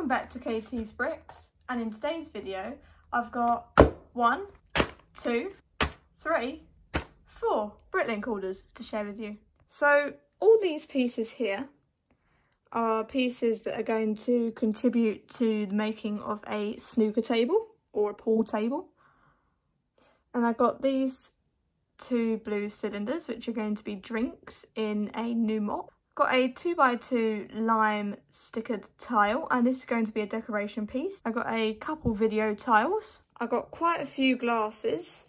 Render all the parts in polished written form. Welcome back to KT's Bricks, and in today's video I've got 4 BrickLink orders to share with you. So all these pieces here are pieces that are going to contribute to the making of a snooker table or a pool table, and I've got these two blue cylinders which are going to be drinks in a new MOC. Got a 2x2 lime stickered tile, and this is going to be a decoration piece. I got a couple video tiles. I got quite a few glasses,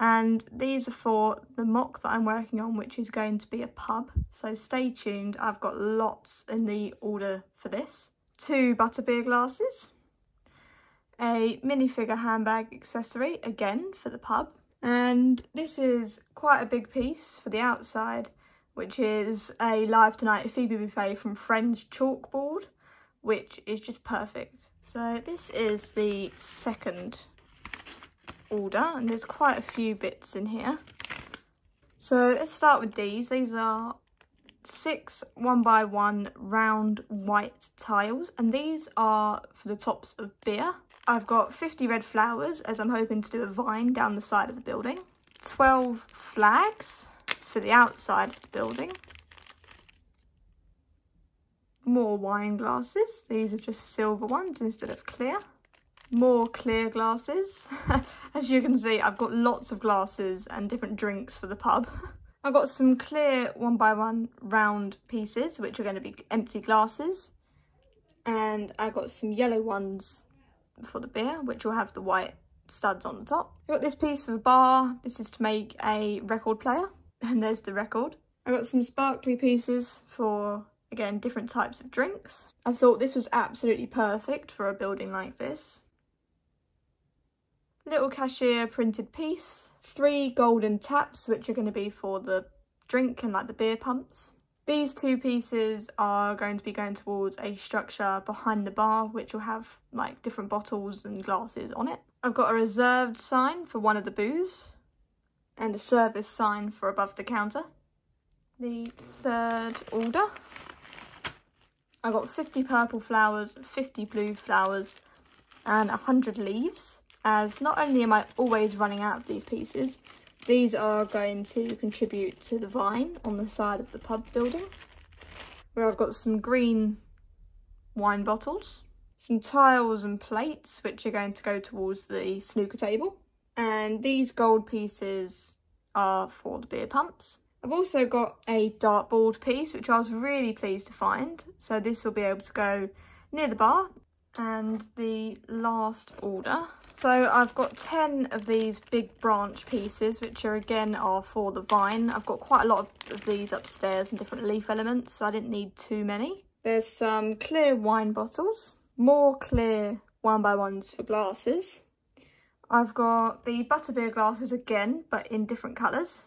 and these are for the MOC that I'm working on, which is going to be a pub, so stay tuned. I've got lots in the order for this. 2 butterbeer glasses, a minifigure handbag accessory, again for the pub. And this is quite a big piece for the outside, which is a Live Tonight Phoebe Buffay from Friends chalkboard, which is just perfect. So this is the second order, and there's quite a few bits in here. So let's start with these. These are 6 1x1 round white tiles, and these are for the tops of beer. I've got 50 red flowers, as I'm hoping to do a vine down the side of the building. 12 flags for the outside of the building. More wine glasses. These are just silver ones instead of clear. More clear glasses. As you can see, I've got lots of glasses and different drinks for the pub. I've got some clear 1x1 round pieces, which are going to be empty glasses. And I've got some yellow ones for the beer, which will have the white studs on the top. I've got this piece for the bar. This is to make a record player, and there's the record. I've got some sparkly pieces for, again, different types of drinks. I thought this was absolutely perfect for a building like this. Little cashier printed piece. 3 golden taps, which are going to be for the drink and like the beer pumps. These 2 pieces are going to be going towards a structure behind the bar, which will have like different bottles and glasses on it. I've got a reserved sign for one of the booths, and a service sign for above the counter. The third order, I got 50 purple flowers, 50 blue flowers, and 100 leaves. As not only am I always running out of these pieces, these are going to contribute to the vine on the side of the pub building, where I've got some green wine bottles, some tiles and plates, which are going to go towards the snooker table, and these gold pieces are for the beer pumps. I've also got a dartboard piece, which I was really pleased to find, so this will be able to go near the bar. And the last order, so I've got 10 of these big branch pieces, which are again are for the vine. I've got quite a lot of these upstairs and different leaf elements, so I didn't need too many. There's some clear wine bottles, more clear 1x1s for glasses. I've got the butterbeer glasses again, but in different colours.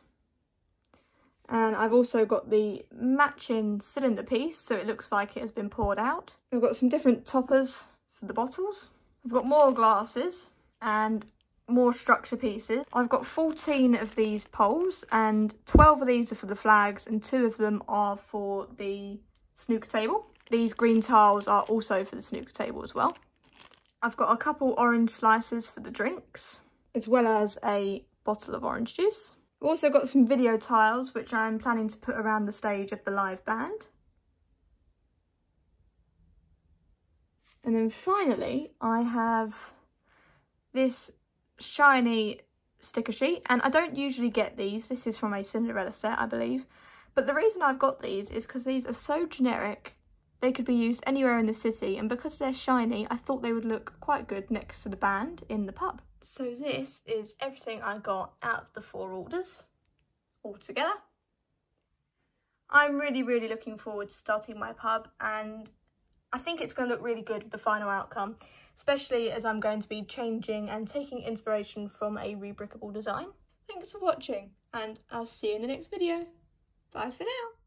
And I've also got the matching cylinder piece, so it looks like it has been poured out. We've got some different toppers for the bottles. I've got more glasses and more structure pieces. I've got 14 of these poles, and 12 of these are for the flags, and 2 of them are for the snooker table. These green tiles are also for the snooker table as well. I've got a couple orange slices for the drinks, as well as a bottle of orange juice. I've also got some video tiles, which I'm planning to put around the stage of the live band. And then finally, I have this shiny sticker sheet, and I don't usually get these. This is from a Cinderella set, I believe. But the reason I've got these is because these are so generic, they could be used anywhere in the city, and because they're shiny, I thought they would look quite good next to the band in the pub. So this is everything I got out of the 4 orders altogether. I'm really looking forward to starting my pub, and I think it's going to look really good with the final outcome, especially as I'm going to be changing and taking inspiration from a rebrickable design. Thanks for watching, and I'll see you in the next video. Bye for now.